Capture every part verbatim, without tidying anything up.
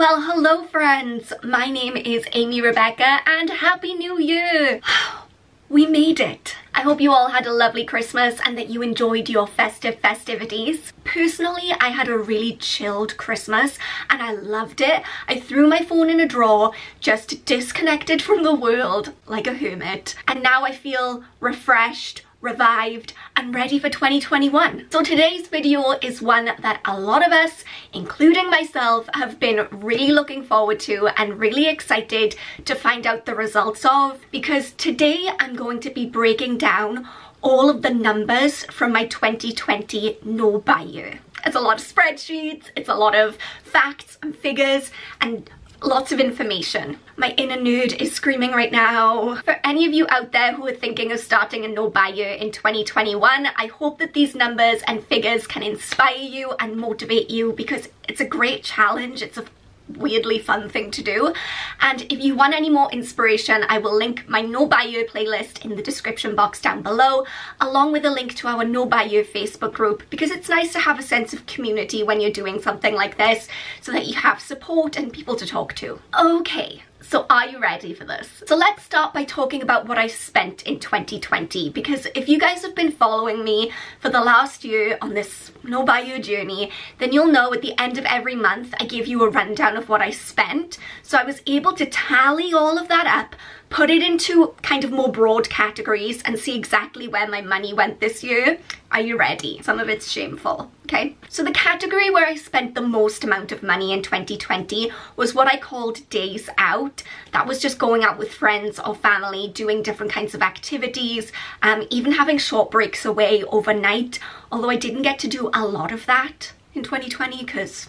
Well, hello friends, my name is Aimee Rebecca and Happy New Year! We made it. I hope you all had a lovely Christmas and that you enjoyed your festive festivities. Personally, I had a really chilled Christmas and I loved it. I threw my phone in a drawer, just disconnected from the world like a hermit. And now I feel refreshed, revived and ready for twenty twenty-one. So today's video is one that a lot of us, including myself, have been really looking forward to and really excited to find out the results of, because today I'm going to be breaking down all of the numbers from my twenty twenty no buy year. It's a lot of spreadsheets, it's a lot of facts and figures and lots of information. My inner nerd is screaming right now. For any of you out there who are thinking of starting a no buy year in twenty twenty-one, I hope that these numbers and figures can inspire you and motivate you, because it's a great challenge. It's a weirdly fun thing to do. And if you want any more inspiration, I will link my no buy year playlist in the description box down below, along with a link to our no buy year Facebook group, because it's nice to have a sense of community when you're doing something like this, so that you have support and people to talk to. Okay, so are you ready for this? So let's start by talking about what I spent in twenty twenty, because if you guys have been following me for the last year on this no buy year journey, then you'll know at the end of every month I give you a rundown of what I spent. So I was able to tally all of that up, put it into kind of more broad categories and see exactly where my money went this year. Are you ready? Some of it's shameful, okay? So the category where I spent the most amount of money in twenty twenty was what I called days out. That was just going out with friends or family, doing different kinds of activities, um, even having short breaks away overnight, although I didn't get to do a lot of that in twenty twenty because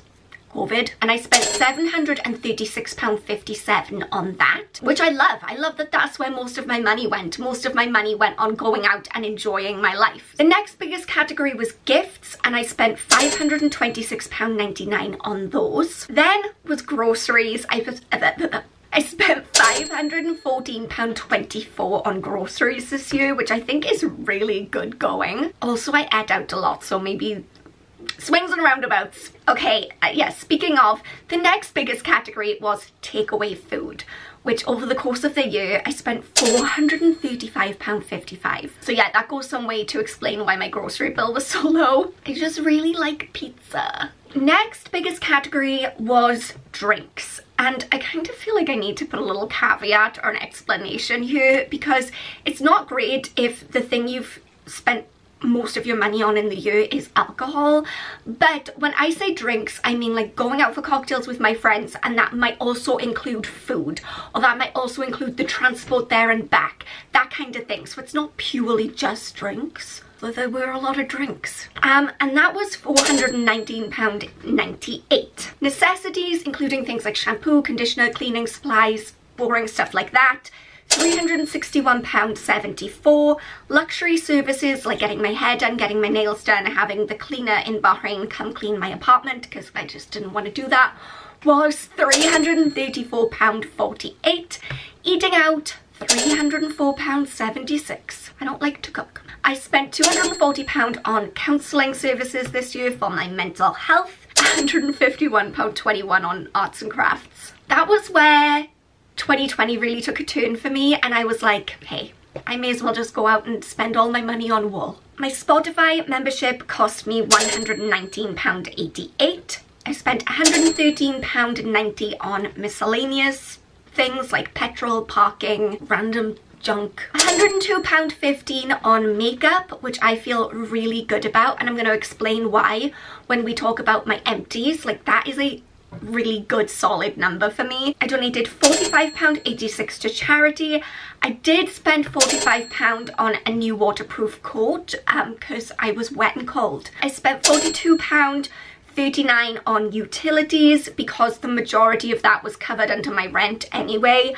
COVID, and I spent seven hundred and thirty-six pounds fifty-seven on that, which I love. I love that that's where most of my money went. Most of my money went on going out and enjoying my life. The next biggest category was gifts, and I spent five hundred and twenty-six pounds ninety-nine on those. Then was groceries. I was, uh, uh, uh, I spent five hundred and fourteen pounds twenty-four on groceries this year, which I think is really good going. Also, I ate out a lot, so maybe swings and roundabouts. Okay, uh, yes, yeah, speaking of, the next biggest category was takeaway food, which over the course of the year, I spent four hundred and thirty-five pounds fifty-five. So yeah, that goes some way to explain why my grocery bill was so low. I just really like pizza. Next biggest category was drinks. And I kind of feel like I need to put a little caveat or an explanation here, because it's not great if the thing you've spent most of your money on in the year is alcohol. But when I say drinks, I mean like going out for cocktails with my friends, and that might also include food, or that might also include the transport there and back, that kind of thing. So it's not purely just drinks, though there were a lot of drinks. Um, and that was four hundred and nineteen pounds ninety-eight. Necessities, including things like shampoo, conditioner, cleaning supplies, boring stuff like that, three hundred and sixty-one pounds seventy-four. Luxury services like getting my hair done, getting my nails done, having the cleaner in Bahrain come clean my apartment because I just didn't want to do that, was three hundred and thirty-four pounds forty-eight. Eating out, three hundred and four pounds seventy-six. I don't like to cook. I spent two hundred and forty pounds on counselling services this year for my mental health, one hundred and fifty-one pounds twenty-one on arts and crafts. That was where twenty twenty really took a turn for me, and I was like, hey, I may as well just go out and spend all my money on wool. My Spotify membership cost me one hundred and nineteen pounds eighty-eight. I spent one hundred and thirteen pounds ninety on miscellaneous things like petrol, parking, random junk. one hundred and two pounds fifteen on makeup, which I feel really good about, and I'm going to explain why when we talk about my empties. Like, that is a really good solid number for me. I donated forty-five pounds eighty-six to charity. I did spend forty-five pounds on a new waterproof coat um because I was wet and cold. I spent forty-two pounds thirty-nine on utilities because the majority of that was covered under my rent anyway.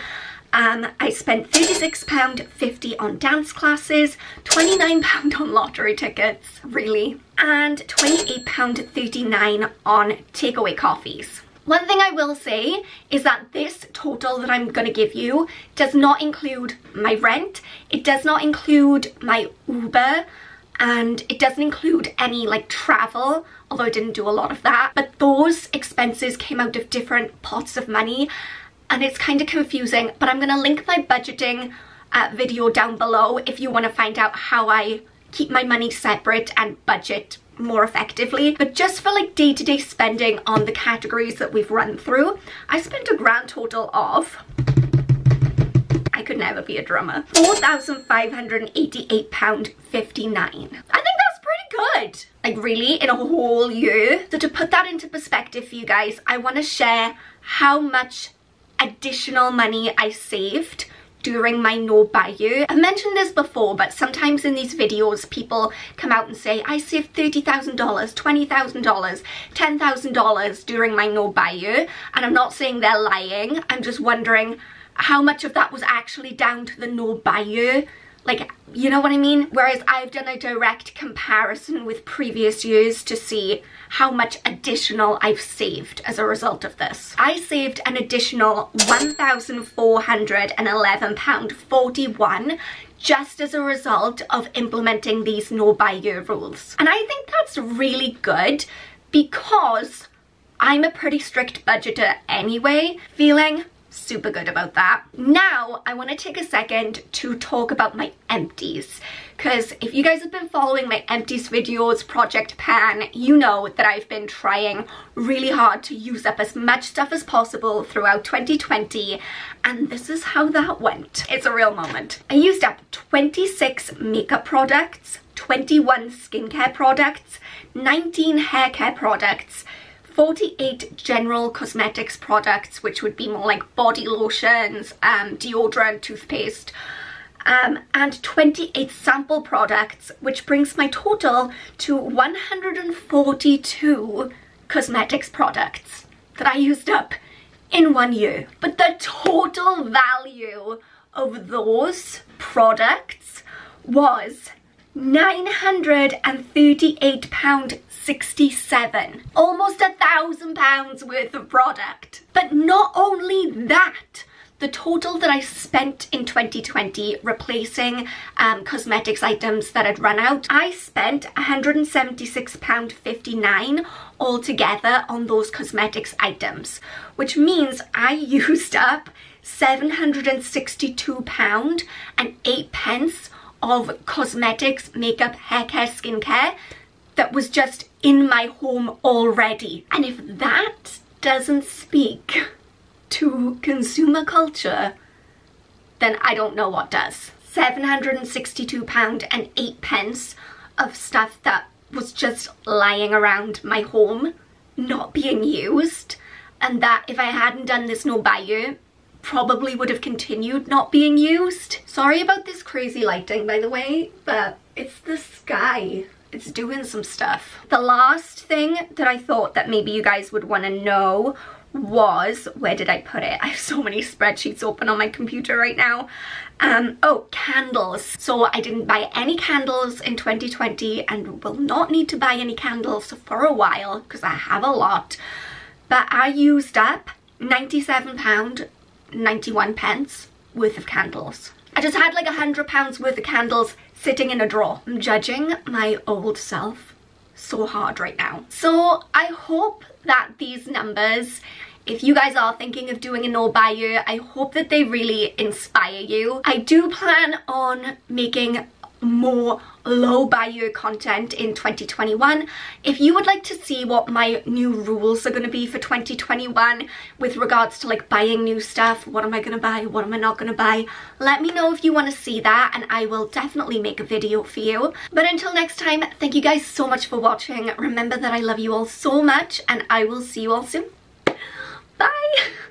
Um, I spent thirty-six pounds fifty on dance classes, twenty-nine pounds on lottery tickets, really, and twenty-eight pounds thirty-nine on takeaway coffees. One thing I will say is that this total that I'm going to give you does not include my rent. It does not include my Uber. and it doesn't include any like travel, although I didn't do a lot of that. But those expenses came out of different pots of money, and it's kind of confusing, but I'm gonna link my budgeting uh, video down below if you want to find out how I keep my money separate and budget more effectively. But just for like day-to-day spending on the categories that we've run through, I spent a grand total of, I could never be a drummer, four thousand five hundred eighty-eight pounds fifty-nine. I think that's pretty good, like really, in a whole year. So to put that into perspective for you guys, I want to share how much additional money I saved during my no buy year. I've mentioned this before, but sometimes in these videos people come out and say, I saved thirty thousand dollars, twenty thousand dollars, ten thousand dollars during my no buy year, and I'm not saying they're lying, I'm just wondering how much of that was actually down to the no buy year. Like, you know what I mean? Whereas I've done a direct comparison with previous years to see how much additional I've saved as a result of this. I saved an additional one thousand four hundred eleven pounds forty-one just as a result of implementing these no buy year rules. And I think that's really good because I'm a pretty strict budgeter anyway, feeling super good about that. Now I want to take a second to talk about my empties, because if you guys have been following my empties videos, Project Pan, you know that I've been trying really hard to use up as much stuff as possible throughout twenty twenty, and this is how that went. It's a real moment. I used up twenty-six makeup products, twenty-one skincare products, nineteen hair care products, forty-eight general cosmetics products, which would be more like body lotions, um, deodorant, toothpaste, um, and twenty-eight sample products, which brings my total to one hundred forty-two cosmetics products that I used up in one year. But the total value of those products was nine hundred thirty-eight pounds sixty-seven, almost a thousand pounds worth of product. But not only that, the total that I spent in twenty twenty replacing um, cosmetics items that had run out, I spent one hundred seventy-six pounds fifty-nine altogether on those cosmetics items, which means I used up seven hundred sixty-two pounds and eight pence of cosmetics, makeup, hair care, skincare that was just in my home already. And if that doesn't speak to consumer culture, then I don't know what does. seven hundred sixty-two pounds and eight pence of stuff that was just lying around my home, not being used, and that if I hadn't done this no buy year, probably would have continued not being used. Sorry about this crazy lighting, by the way, but it's the sky. It's doing some stuff. The last thing that I thought that maybe you guys would want to know was, where did I put it? I have so many spreadsheets open on my computer right now. Um, oh, candles. So I didn't buy any candles in twenty twenty and will not need to buy any candles for a while because I have a lot. But I used up ninety-seven pounds ninety-one pence worth of candles. I just had like a hundred pounds worth of candles sitting in a drawer. I'm judging my old self so hard right now. So I hope that these numbers, if you guys are thinking of doing a no buy year, I hope that they really inspire you. I do plan on making more low buy year content in twenty twenty-one. If you would like to see what my new rules are going to be for twenty twenty-one with regards to like buying new stuff, what am I going to buy, what am I not going to buy, let me know if you want to see that and I will definitely make a video for you. But until next time, thank you guys so much for watching. Remember that I love you all so much and I will see you all soon. Bye!